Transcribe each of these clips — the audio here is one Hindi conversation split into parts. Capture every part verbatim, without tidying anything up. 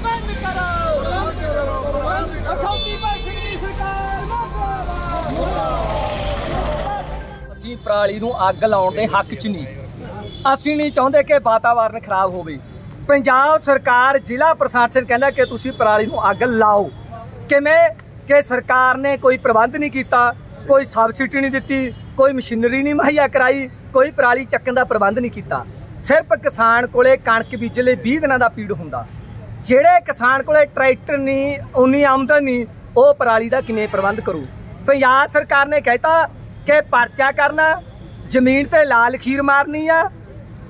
बंद करो, अखौती बैठणी सरकार मुर्दाबाद। असीं पराली नूं अग लाउण दे हक च नहीं, असीं नहीं चाहुंदे कि वातावरण खराब होवे। पंजाब सरकार जिला प्रशासन कहना कि तुसीं पराली नूं अग लाओ, किवें कि सरकार ने कोई प्रबंध नहीं किया, कोई सबसिडी नहीं दी, कोई मशीनरी नहीं मुहैया कराई, कोई पराली चक्कण का प्रबंध नहीं किया। सिर्फ किसान कोले कणक बीजण लई बीस दिनां दा पीड़ हुंदा, जिहड़े किसान कोले ट्रैक्टर नहीं उन्नी आमदन नहीं, वो पराली का किवें प्रबंध करू। पंजाब सरकार ने कहता कि परचा करना, जमीन ते लाल खीर मारनी आ,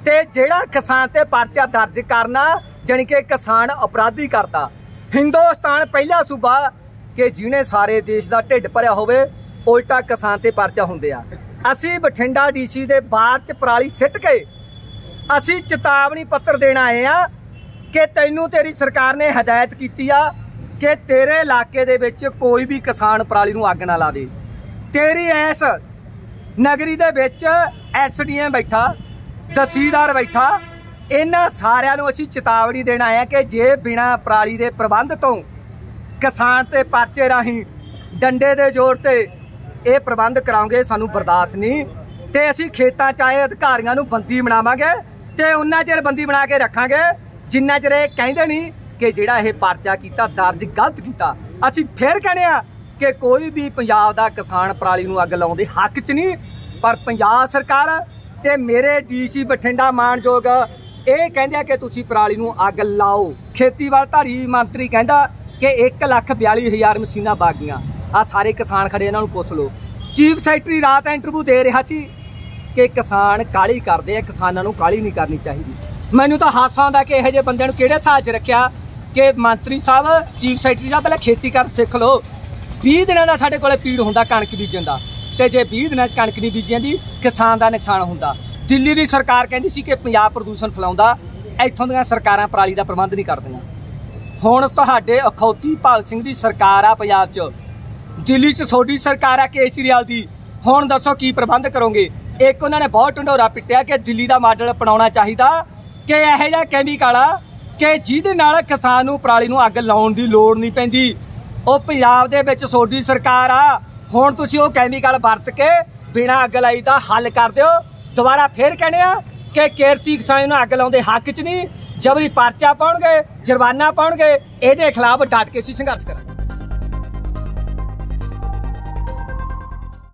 ते जिहड़ा किसान ते परचा दर्ज करना जानी कि किसान अपराधी करता। हिंदुस्तान पहला सूबा कि जिन्हें सारे देश का ढिड भरिया होवे, उल्टा किसान ते परचा हुंदे आ। असी बठिंडा डीसी दे बाहर च पराली सिट के असी चेतावनी पत्र देना आए आ कि तैनू तेरी सरकार ने हदायत की आ कि तेरे इलाके दे विच कोई भी किसान पराली नूं अग ना ला दे। तेरी ऐस नगरी दे विच एस डी एम बैठा, तहसीलदार बैठा, इन्हां सारिआं नूं असी चेतावनी देना आए कि जे बिना पराली दे प्रबंध तो किसान ते परचे राहीं डंडे दे जोर ते ये प्रबंध कराओगे, सानू बर्दाश्त नहीं। तो असी खेतों चाहे अधिकारियों को बंदी बनावांगे, तो उन्ना चेर बंदी बना के रखांगे जिन्ना चेर ये कहिंदे नहीं कि जिहड़ा ये परचा कीता दर्ज गलत कीता। असी फिर कहने आ कि कोई भी पंजाब दा किसान पराली नूं अग लाउण दे हक च नहीं, पर पंजाब सरकार ते मेरे डीसी बठिंडा मानयोग ये कहिंदे आ कि तुसीं पराली नूं अग लाओ। खेतीबाड़ी मंत्री कहिंदा कि एक लख बयाली हज़ार मशीनां वग गईआं, आ सारे किसान खड़े इन्हां नूं पुछ लो। चीफ सैकटरी रात इंटरव्यू दे रहा सी कि किसान काली करते हैं, किसानों को काली नहीं करनी चाहिए। मैनू तो हादसा आंदा कि यह जे बंदे नूं किहड़े हिसाब च रखिया कि मंत्री साहब चीफ सैकटरी साहब पहले खेती कर सीख लो। बीस दिनों का साढ़े कोले पीड़ हुंदा कणक बीजण दा, ते जे बीस दिनों कणक नहीं बीजी जांदी किसान का नुकसान हुंदा। दिल्ली की सरकार कहती सी कि पंजाब प्रदूषण फैलाउंदा, इत्थों दीआं सरकारां पराली का प्रबंध नहीं करदियां। हुण तुहाडे अखौती भगत सिंह दी सरकार आ पंजाब च, दिल्ली च सोडी सरकार आ केजरीवाल की, हुण दसो की प्रबंध करोगे। एक उन्होंने बहुत ढंडोरा पिटिया कि दिल्ली का मॉडल अपनाना चाहिए कि यह जिहा कैमिकल आ कि जिहदे नाल किसान नूं पराली नूं अग लाउण दी लोड़ नहीं पैंदी। ओह पंजाब दे विच सोडी सरकार आ, हुण तुसीं ओह कैमिकल वरत के बिना अग लाई दा हल कर दिओ। दुबारा फिर कहने आ कि किरती किसान नूं अग लाउण दे हक च नहीं, जबरी परचा पाउणगे, जुर्माना पाउणगे, इहदे खिलाफ डट के असीं संघर्ष करांगे।